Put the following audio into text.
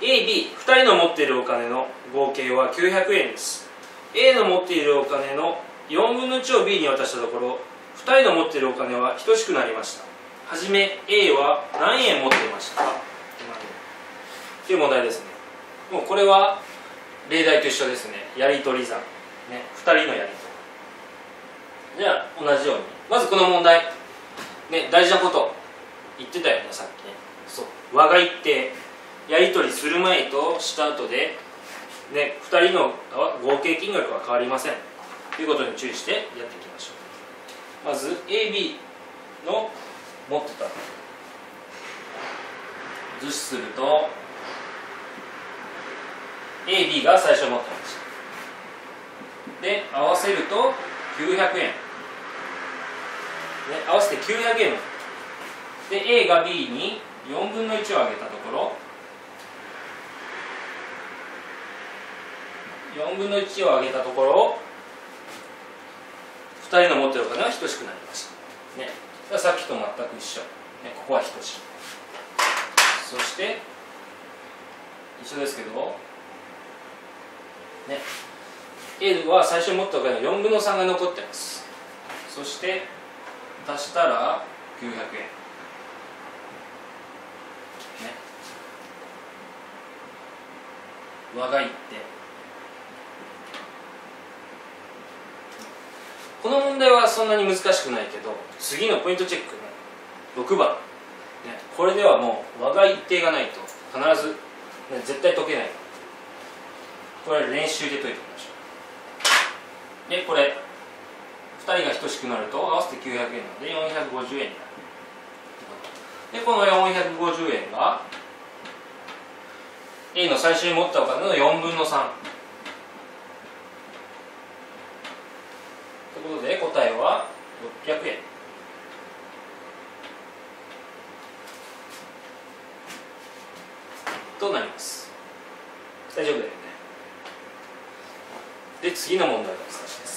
AB2 人の持っているお金の合計は900円です。 A の持っているお金の4分の1を B に渡したところ、2人の持っているお金は等しくなりました。はじめ A は何円持っていましたかという問題ですね。もうこれは例題と一緒ですね。やり取り算、ね、2人のやり取り。じゃあ同じようにまずこの問題、ね、大事なこと言ってたよね、さっきね。そう和が言ってやり取りする前とした後で、ね、2人の合計金額は変わりませんということに注意してやっていきましょう。まず AB の持ってた図示すると AB が最初持ってました。で合わせると900円、ね、合わせて900円で A が B に4分の1をあげたところ、4分の1をあげたところ2人の持ってるお金は等しくなりました、ね、だからさっきと全く一緒、ね、ここは等しい。そして一緒ですけど、ね、A は最初持ったお金の4分の3が残ってます。そして足したら900円、ね、和がいってこの問題はそんなに難しくないけど、次のポイントチェック、ね、6番、ね、これではもう和が一定がないと必ず、ね、絶対解けない。これ練習で解いてみましょう。でこれ2人が等しくなると合わせて900円なので450円になる。でこの450円が A の最初に持ったお金の4分の3ということで答えは600円。となります。大丈夫だよね。で次の問題をお伝えします。